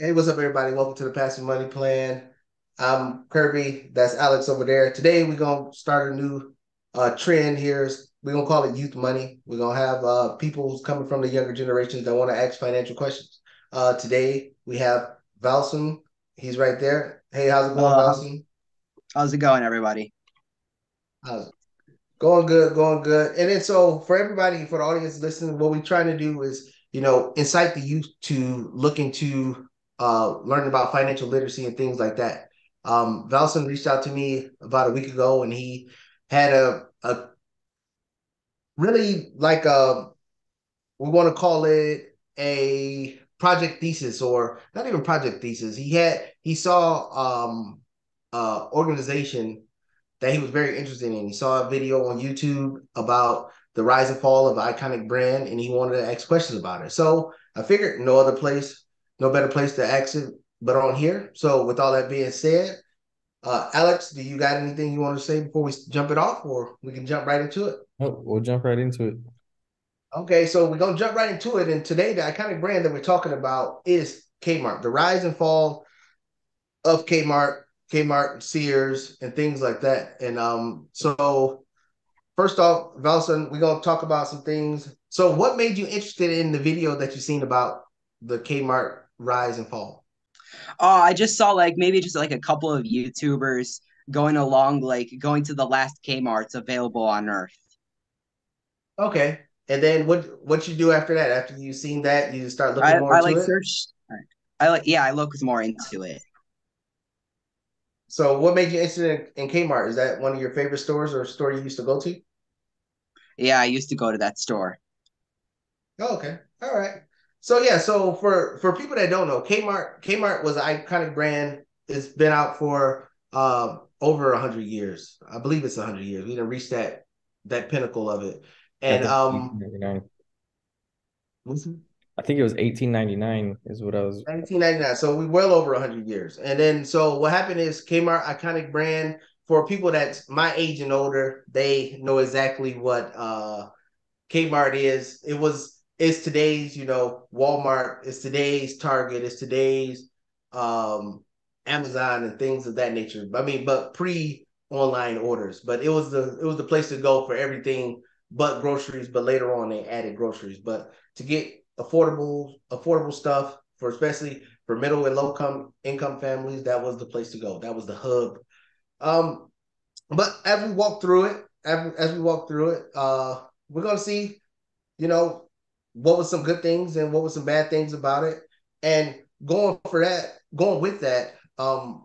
Hey, what's up, everybody? Welcome to The Passive Money Plan. I'm Kirby. That's Alex over there. Today, we're going to start a new trend here. We're going to call it youth money. We're going to have people who's coming from the younger generations that want to ask financial questions. Today, we have Velson. He's right there. Hey, how's it going, Velson? How's it going, everybody? Going good, going good. And then so for everybody, for the audience listening, what we're trying to do is, you know, incite the youth to look into learning about financial literacy and things like that. Velson reached out to me about a week ago, and he had a really like we want to call it a project thesis, or not even project thesis. He saw organization that he was very interested in. He saw a video on YouTube about the rise and fall of an iconic brand, and he wanted to ask questions about it. So I figured no better place to ask it but on here. So with all that being said, Alex, do you got anything you want to say before we jump it off, or we can jump right into it? Oh, we'll jump right into it. Okay, so we're going to jump right into it. And today, the iconic brand that we're talking about is Kmart, the rise and fall of Kmart, Kmart, Sears, and things like that. And so first off, Velson, we're going to talk about some things. So what made you interested in the video that you've seen about the Kmart rise and fall? I just saw maybe a couple of YouTubers going to the last Kmart's available on Earth. Okay, and then what you do after that? After you've seen that, you start looking more into it. I look more into it. So, what made you interested in Kmart? Is that one of your favorite stores, or a store you used to go to? Yeah, I used to go to that store. Oh, okay, all right. So yeah, so for people that don't know, Kmart was an iconic brand. It's been out for over 100 years. I believe it's 100 years. We didn't reach that pinnacle of it. And I think it was 1899 is what I was. 1999. So we well over 100 years. And then so what happened is Kmart, iconic brand, for people that's my age and older, they know exactly what Kmart is. It's today's, Walmart. It's today's Target. It's today's Amazon and things of that nature. I mean, but pre-online orders. But it was the place to go for everything but groceries. But later on, they added groceries. But to get affordable stuff for, especially for middle and low income families, that was the place to go. That was the hub. But as we walk through it, we're gonna see, what was some good things and what were some bad things about it. And going with that,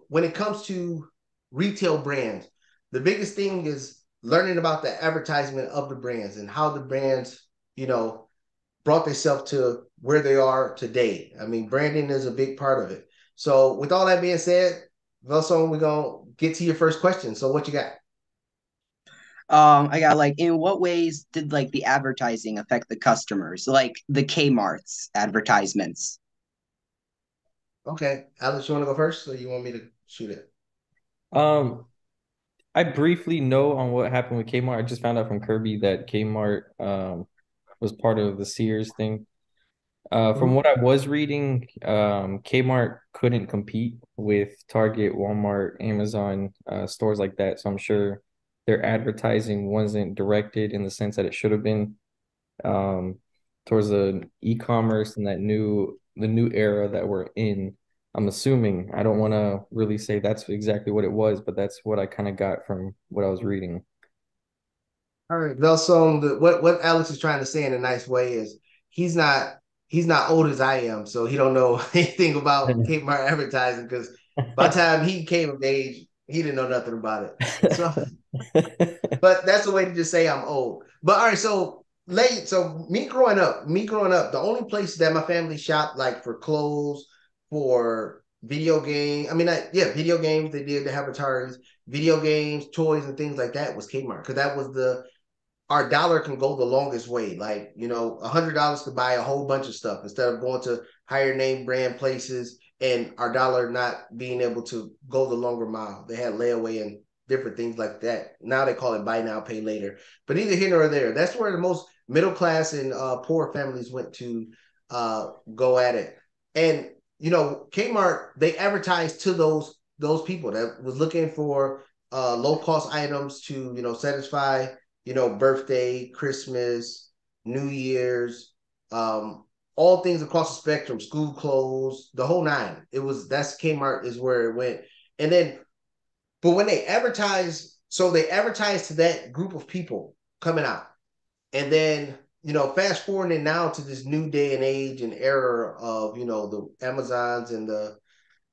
when it comes to retail brands, the biggest thing is learning about the advertisement of the brands and how the brands, brought themselves to where they are today. I mean, branding is a big part of it. So with all that being said, Velson, we're going to get to your first question. So what you got? I got in what ways did the advertising affect the customers, the Kmart's advertisements? Okay, Alex, you want to go first, or you want me to shoot it? I briefly know on what happened with Kmart. I just found out from Kirby that Kmart was part of the Sears thing. From what I was reading, Kmart couldn't compete with Target, Walmart, Amazon, stores like that. So I'm sure their advertising wasn't directed in the sense that it should have been towards the e-commerce and the new era that we're in. I'm assuming. I don't want to really say that's exactly what it was, but that's what I kind of got from what I was reading. All right, Velson, what Alex is trying to say in a nice way is he's not old as I am, so he don't know anything about Kmart advertising, because by the time he came of age, he didn't know nothing about it. So, but that's the way to just say I'm old. But all right, so me growing up, the only place that my family shopped, for clothes, for video games, video games, they did the advertising, video games, toys, and things like that was Kmart, because that was our dollar can go the longest way. $100 could buy a whole bunch of stuff instead of going to higher name brand places and our dollar not being able to go the longer mile. They had layaway and different things like that. Now they call it buy now, pay later. But neither here nor there. That's where the most middle class and poor families went to go at it. And you know, Kmart, they advertised to those people that was looking for low-cost items to, you know, satisfy, you know, birthday, Christmas, New Year's, all things across the spectrum, school clothes, the whole nine. It was, that's Kmart is where it went. And then, but when they advertised, so they advertised to that group of people coming out. And then, you know, fast forwarding now to this new day and age and era of, you know, the Amazons and the,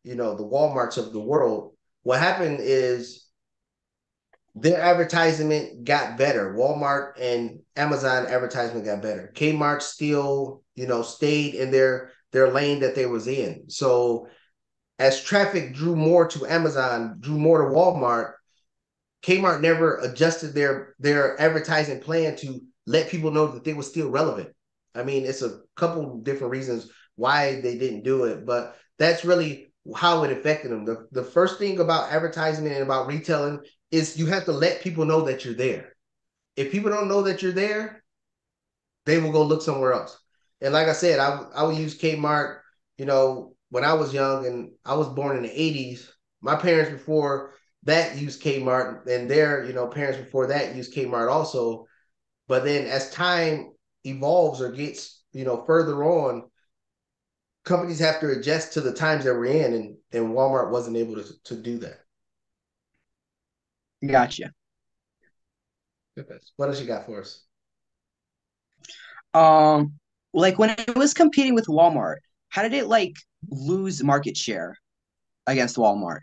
you know, the Walmarts of the world, what happened is their advertisement got better. Walmart and Amazon advertisement got better. Kmart still, you know, stayed in their lane that they was in. So as traffic drew more to Amazon, drew more to Walmart, Kmart never adjusted their advertising plan to let people know that they were still relevant. I mean, it's a couple different reasons why they didn't do it, but that's really how it affected them. The first thing about advertisement and about retailing is you have to let people know that you're there. If people don't know that you're there, they will go look somewhere else. And like I said, I would use Kmart, you know, when I was young and I was born in the 80s. My parents before that used Kmart, and their, you know, parents before that used Kmart also. But then as time evolves or gets, you know, further on, companies have to adjust to the times that we're in, and Walmart wasn't able to do that. Gotcha. What else you got for us? Like when it was competing with Walmart, how did it like lose market share against Walmart?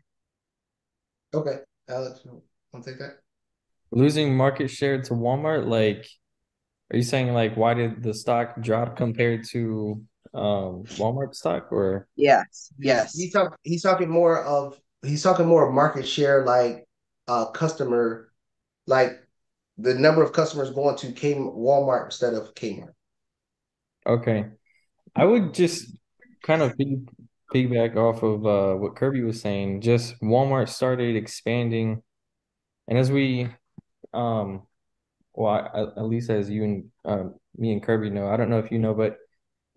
Okay, Alex, you want to take that? Losing market share to Walmart, like, are you saying like why did the stock drop compared to Walmart stock? Or yes, he's talking more of market share, like customer, like the number of customers going to Walmart instead of Kmart. Okay, I would just kind of piggyback off of what Kirby was saying. Just Walmart started expanding, and as we at least as you and me and Kirby know, I don't know if you know, but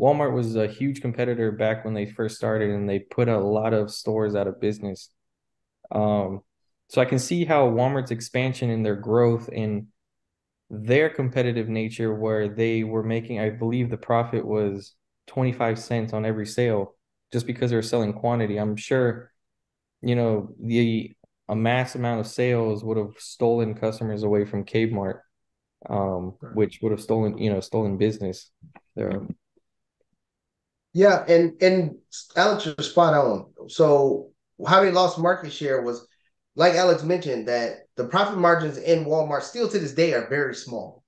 Walmart was a huge competitor back when they first started, and they put a lot of stores out of business. So I can see how Walmart's expansion and their growth and their competitive nature, where they were making, I believe the profit was 25 cents on every sale just because they were selling quantity. I'm sure, you know, a mass amount of sales would have stolen customers away from Kmart, which would have stolen business. So. Yeah, and Alex was spot on. So how they lost market share was, like Alex mentioned, that the profit margins in Walmart still to this day are very small,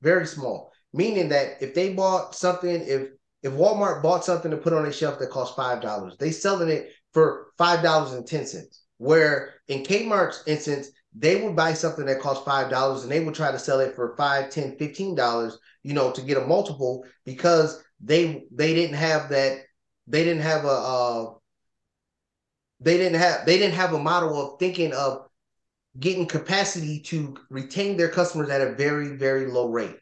meaning that if they bought something, if Walmart bought something to put on a shelf that cost $5, they selling it for $5.10. Where in Kmart's instance, they would buy something that costs $5 and they would try to sell it for $5, $10, $15, you know, to get a multiple, because they didn't have a model of thinking of getting capacity to retain their customers at a very, very low rate.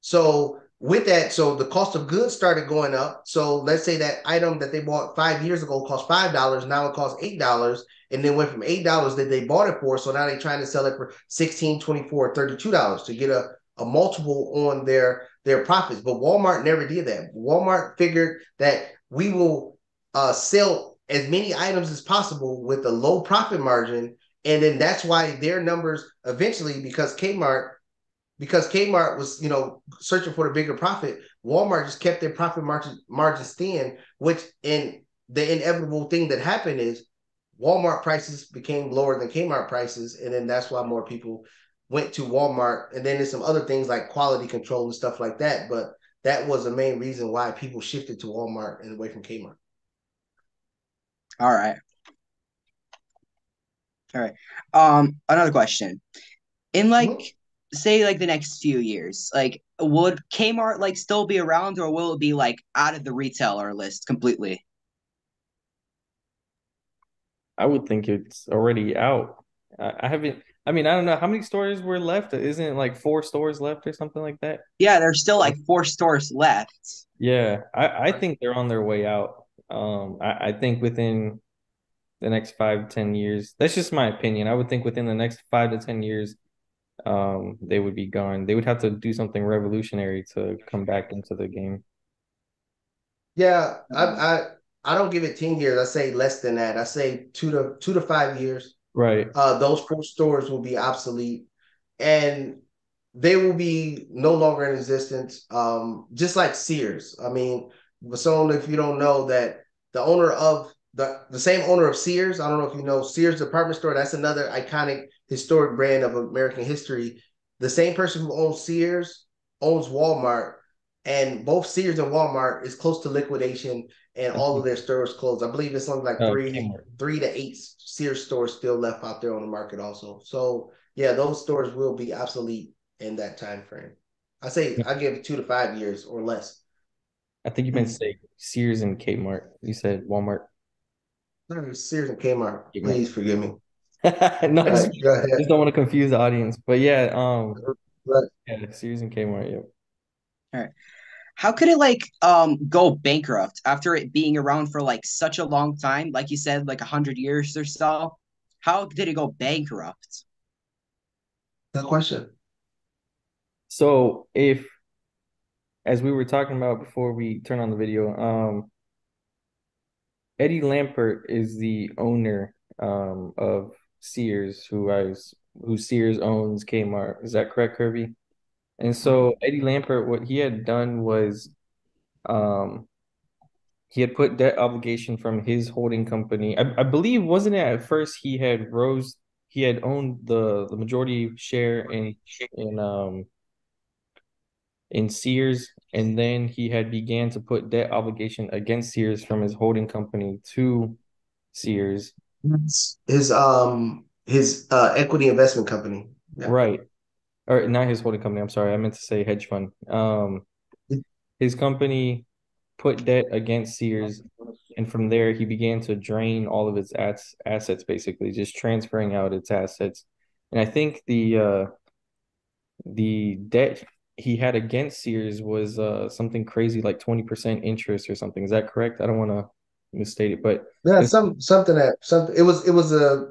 So with that, so the cost of goods started going up. So let's say that item that they bought 5 years ago cost $5, now it costs $8. And then went from $8 that they bought it for, so now they're trying to sell it for $16, $24, or $32 to get a multiple on their profits. But Walmart never did that. Walmart figured that we will sell as many items as possible with a low profit margin, and then that's why their numbers eventually, because Kmart was, you know, searching for the bigger profit, Walmart just kept their profit margins thin, which in the inevitable thing that happened is Walmart prices became lower than Kmart prices, and then that's why more people went to Walmart. And then there's some other things like quality control and stuff like that, but that was the main reason why people shifted to Walmart and away from Kmart. All right. Another question. In like, say like the next few years, like would Kmart like still be around, or will it be like out of the retailer list completely? I would think it's already out. I don't know how many stores were left. Isn't it like 4 stores left or something like that? Yeah, there's still like 4 stores left. Yeah, I think they're on their way out. I think within the next 5-10 years, that's just my opinion, I would think within the next 5 to 10 years, they would be gone. They would have to do something revolutionary to come back into the game. Yeah, I don't give it 10 years. I say less than that. I say 2 to 5 years. Right. Those 4 stores will be obsolete, and they will be no longer in existence. Just like Sears. I mean, so if you don't know that the owner of the same owner of Sears, I don't know if you know Sears department store, that's another iconic historic brand of American history. The same person who owns Sears owns Walmart, and both Sears and Walmart is close to liquidation, and all of their stores closed. I believe it's something like three to eight Sears stores still left out there on the market also. So yeah, those stores will be obsolete in that time frame. I say I give 2 to 5 years or less. I think you meant to say Sears and Kmart. You said Walmart. No, Sears and Kmart. Please forgive me. No, I just don't want to confuse the audience. But yeah, yeah, Sears and Kmart. Yep. All right. How could it go bankrupt after it being around for such a long time? Like you said, 100 years or so. How did it go bankrupt? Good question. So as we were talking about before we turn on the video, Eddie Lampert is the owner of Sears, who Sears owns Kmart. Is that correct, Kirby? And so Eddie Lampert, what he had done was he had put debt obligation from his holding company. I believe, wasn't it at first he had owned the majority share in Sears, and then he had began to put debt obligation against Sears from his holding company to Sears. His equity investment company. Yeah. Right. Or not his holding company, I'm sorry. I meant to say hedge fund. His company put debt against Sears, and from there he began to drain all of its assets, basically just transferring out its assets. And I think the debt he had against Sears was something crazy like 20% interest or something. Is that correct? I don't want to misstate it, but yeah, it was a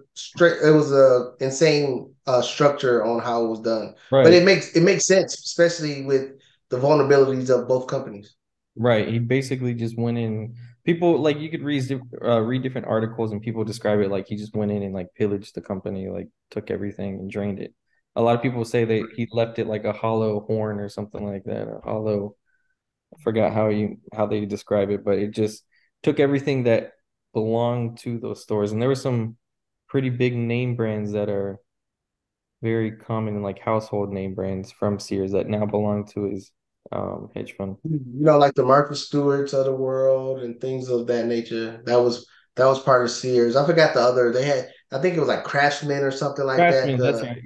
insane structure on how it was done, right. But it makes sense, especially with the vulnerabilities of both companies, right? He basically just went in. People, you could read different articles and people describe it like he just went in and pillaged the company, took everything and drained it. A lot of people say that he left it like a hollow horn or something like that, or hollow, I forgot how they describe it, but it just took everything that belonged to those stores. And there were some pretty big name brands that are very common, household name brands from Sears that now belong to his hedge fund. Like the Martha Stewarts of the world and things of that nature. That was part of Sears. I forgot the other. They had, I think it was Craftsman or something like Craftsman, that. That's right.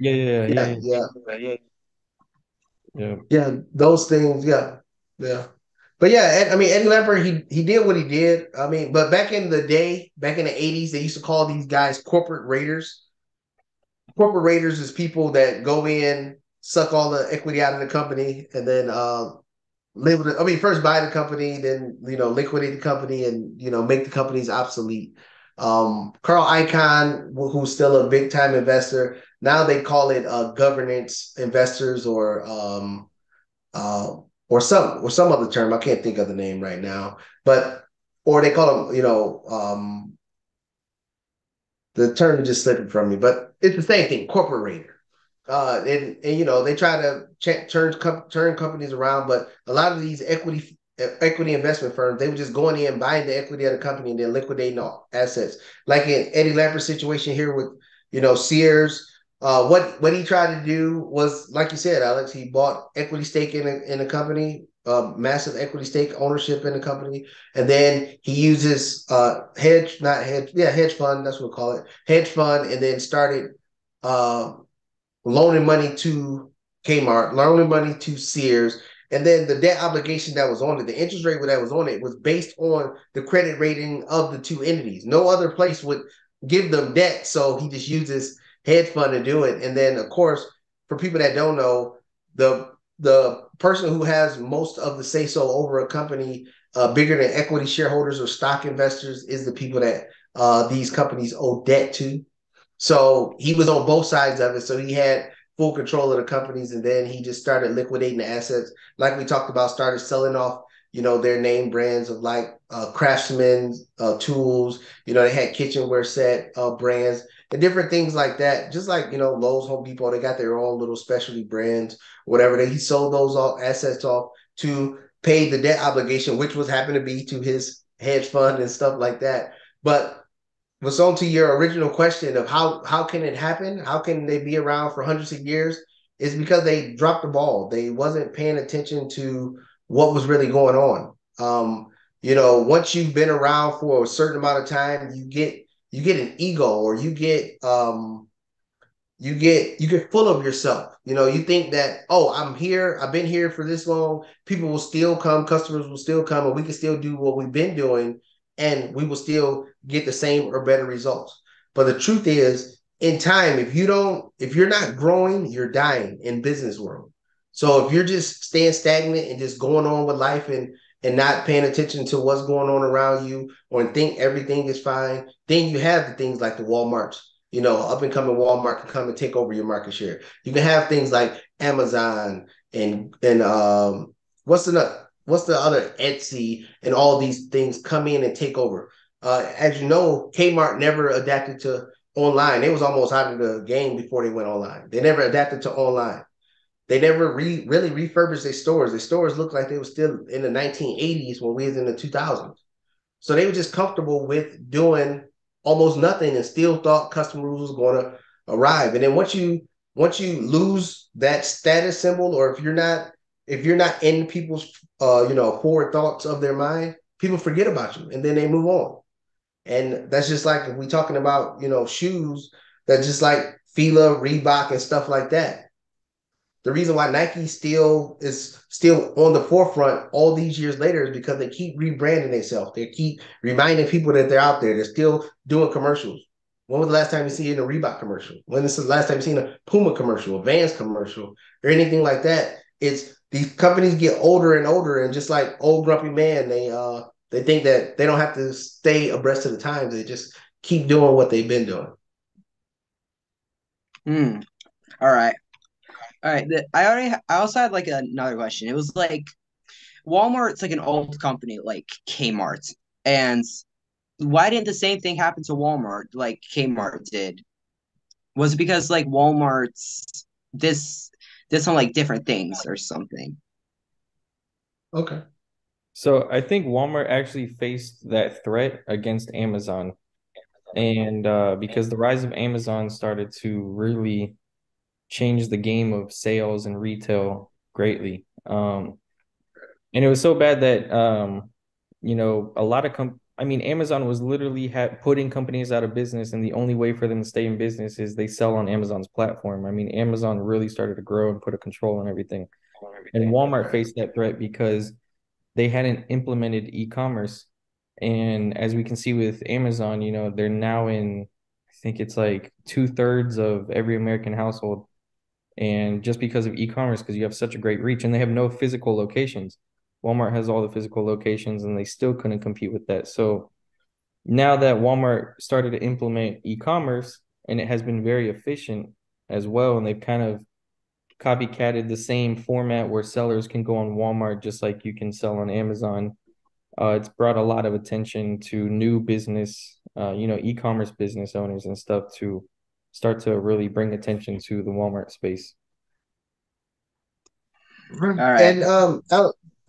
Yeah, those things. Yeah. But yeah, Eddie Lampert, he did what he did. But back in the day, back in the 80s, they used to call these guys corporate raiders. Corporate raiders is people that go in, suck all the equity out of the company, and then first buy the company, then liquidate the company, and make the companies obsolete. Carl Icahn, who's still a big time investor, now they call it governance investors, or some other term. I can't think of the name right now, or they call them, the term just slipping from me, but it's the same thing, corporate raider. They try to turn companies around, but a lot of these equity investment firms, they were just going in, buying the equity of the company and then liquidating all assets. Like in Eddie Lampert's situation here with, Sears, what he tried to do was, like you said, Alex, he bought equity stake in a company, massive equity stake ownership in the company, and then he uses hedge fund, that's what we call it, hedge fund, and then started loaning money to Kmart, loaning money to Sears, and then the debt obligation that was on it, the interest rate that was on it, was based on the credit rating of the two entities. No other place would give them debt, so he just uses hedge fund to do it. And then, of course, for people that don't know, the person who has most of the say-so over a company, bigger than equity shareholders or stock investors, is the people that these companies owe debt to. So he was on both sides of it. So he had full control of the companies, and then he just started liquidating the assets. Like we talked about, started selling off, you know, their name brands of like Craftsman, tools, you know, they had kitchenware set brands and different things like that. Just like, you know, Lowe's, Home Depot, they got their own little specialty brands, whatever. He sold those all assets off to pay the debt obligation, which was happened to be to his hedge fund and stuff like that. But what's on to your original question of how can it happen? How can they be around for hundreds of years? It's because they dropped the ball. They wasn't paying attention to what was really going on. You know, once you've been around for a certain amount of time, you get an ego, or you get full of yourself. You know, you think that, oh, I'm here, I've been here for this long, people will still come, customers will still come, and we can still do what we've been doing, and we will still get the same or better results. But the truth is, in time, if you're not growing, you're dying in business world. So if you're just staying stagnant and just going on with life and not paying attention to what's going on around you, or think everything is fine, then you have the things like the Walmarts. You know, up and coming Walmart can come and take over your market share. You can have things like Amazon and what's the other Etsy and all these things come in and take over. As you know, Kmart never adapted to online. They was almost out of the game before they went online. They never adapted to online. They never really refurbished their stores. Their stores looked like they were still in the 1980s when we was in the 2000s. So they were just comfortable with doing almost nothing and still thought customers was going to arrive. And then once you lose that status symbol, or if you're not in people's forward thoughts of their mind, people forget about you and then they move on. And that's just like, if we're talking about, you know, shoes, that's just like Fila, Reebok, and stuff like that. The reason why Nike is still on the forefront all these years later is because they keep rebranding themselves. They keep reminding people that they're out there. They're still doing commercials. When was the last time you seen a Reebok commercial? When is the last time you seen a Puma commercial, a Vans commercial, or anything like that? It's these companies get older and older, and just like old grumpy man, they think that they don't have to stay abreast of the times. They just keep doing what they've been doing. All right. I also had like another question. It was like Walmart's like an old company, like Kmart, and why didn't the same thing happen to Walmart like Kmart did? Was it because like Walmart's this on like different things or something? Okay. So I think Walmart actually faced that threat against Amazon, and because the rise of Amazon started to really change the game of sales and retail greatly. And it was so bad that, Amazon was literally putting companies out of business, and the only way for them to stay in business is they sell on Amazon's platform. I mean, Amazon really started to grow and put a control on everything. And Walmart faced that threat because they hadn't implemented e-commerce. And as we can see with Amazon, you know, they're now in, I think it's like 2/3 of every American household. And just because of e-commerce, because you have such a great reach, and they have no physical locations. Walmart has all the physical locations, and they still couldn't compete with that. So now that Walmart started to implement e-commerce, and it has been very efficient as well, and they've kind of copycatted the same format where sellers can go on Walmart just like you can sell on Amazon. It's brought a lot of attention to new business, e-commerce business owners and stuff, to start to really bring attention to the Walmart space. All right. And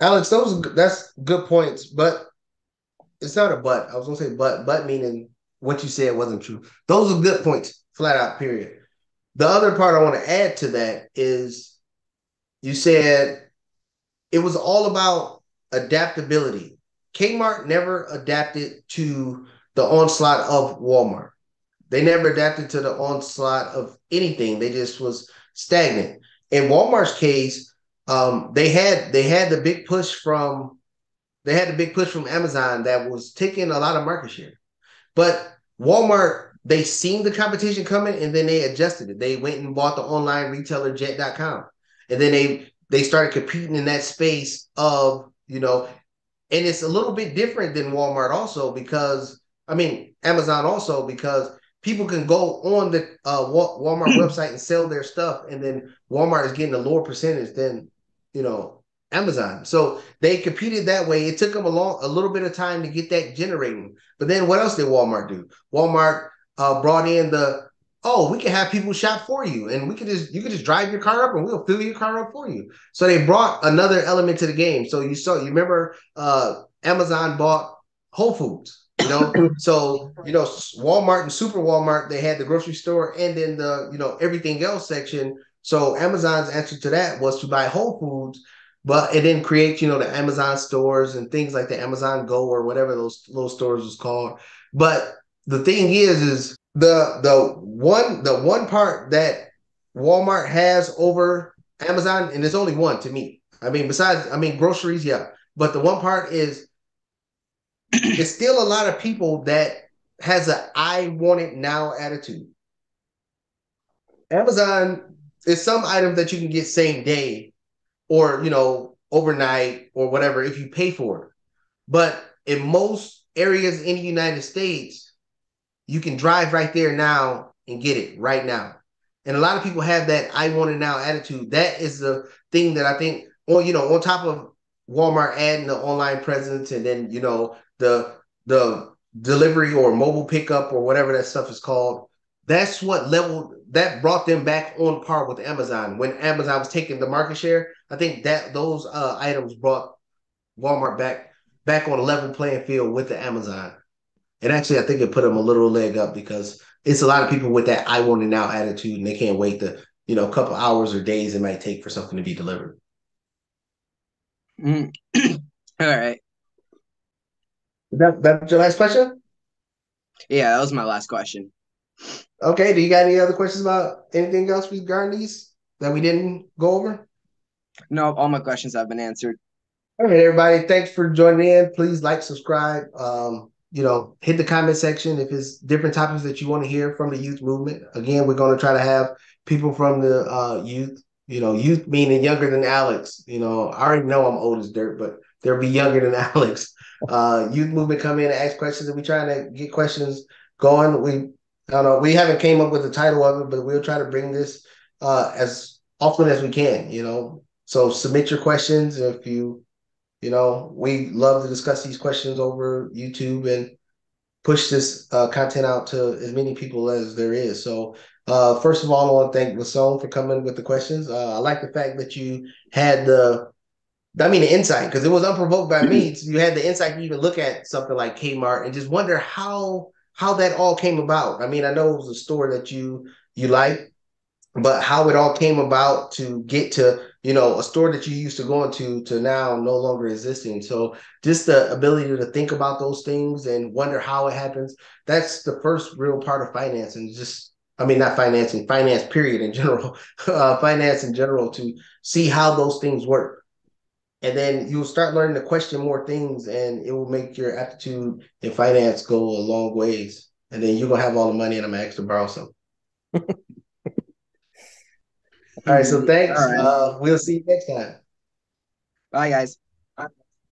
Alex, that's good points, but it's not a but. I was going to say but meaning what you said wasn't true. Those are good points, flat out, period. The other part I want to add to that is you said it was all about adaptability. Kmart never adapted to the onslaught of Walmart. They never adapted to the onslaught of anything. They just was stagnant. In Walmart's case, they had the big push from Amazon that was taking a lot of market share. But Walmart, they seen the competition coming, and then they adjusted it. They went and bought the online retailer Jet.com, and then they they started competing in that space of, you know, and it's a little bit different than Walmart also because, I mean, Amazon also, because people can go on the Walmart website and sell their stuff, and then Walmart is getting a lower percentage than, you know, Amazon. So they competed that way. It took them a little bit of time to get that generating. But then what else did Walmart do? Walmart brought in the, oh, we can have people shop for you, and we can just, you can just drive your car up, and we'll fill your car up for you. So they brought another element to the game. So you saw, you remember Amazon bought Whole Foods. You know, so, you know, Walmart and Super Walmart, they had the grocery store and then the, you know, everything else section. So Amazon's answer to that was to buy Whole Foods, but it didn't create, you know, the Amazon stores and things like the Amazon Go or whatever those little stores was called. But the thing is the one part that Walmart has over Amazon, and there's only one to me. I mean, besides, I mean, groceries, yeah. But the one part is, it's still a lot of people that has a I want it now attitude. Amazon is some item that you can get same day or, you know, overnight or whatever if you pay for it. But in most areas in the United States, you can drive right there now and get it right now. And a lot of people have that I want it now attitude. That is the thing that I think, or, you know, on top of Walmart adding the online presence and then, you know, the delivery or mobile pickup or whatever that stuff is called, that's what leveled, that brought them back on par with Amazon. When Amazon was taking the market share, I think that those items brought Walmart back on a level playing field with the Amazon. And actually, I think it put them a little leg up because it's a lot of people with that I want it now attitude, and they can't wait the, you know, couple hours or days it might take for something to be delivered. All right. That's your last question? Yeah, that was my last question. Okay, do you got any other questions about anything else regarding these that we didn't go over? No, all my questions have been answered. All right, everybody, thanks for joining in. Please like, subscribe, you know, hit the comment section if it's different topics that you want to hear from the youth movement. Again, we're going to try to have people from the youth, you know, youth meaning younger than Alex. You know, I already know I'm old as dirt, but they'll be younger than Alex. Youth movement come in and ask questions, and we trying to get questions going. I don't know, we haven't came up with the title of it, but we'll try to bring this as often as we can, you know. So submit your questions if you, you know, we love to discuss these questions over YouTube and push this content out to as many people as there is. So first of all, I want to thank Velson for coming with the questions. I like the fact that you had the insight, because it was unprovoked by me. So you had the insight to even look at something like Kmart and just wonder how that all came about. I mean, I know it was a store that you like, but how it all came about to get to, you know, a store that you used to go into to now no longer existing. So just the ability to think about those things and wonder how it happens. That's the first real part of finance, and finance period in general, finance in general, to see how those things work. And then you'll start learning to question more things, and it will make your aptitude in finance go a long ways. And then you're going to have all the money, and I'm going to ask to borrow some. All right, so thanks. All right. We'll see you next time. Bye, guys.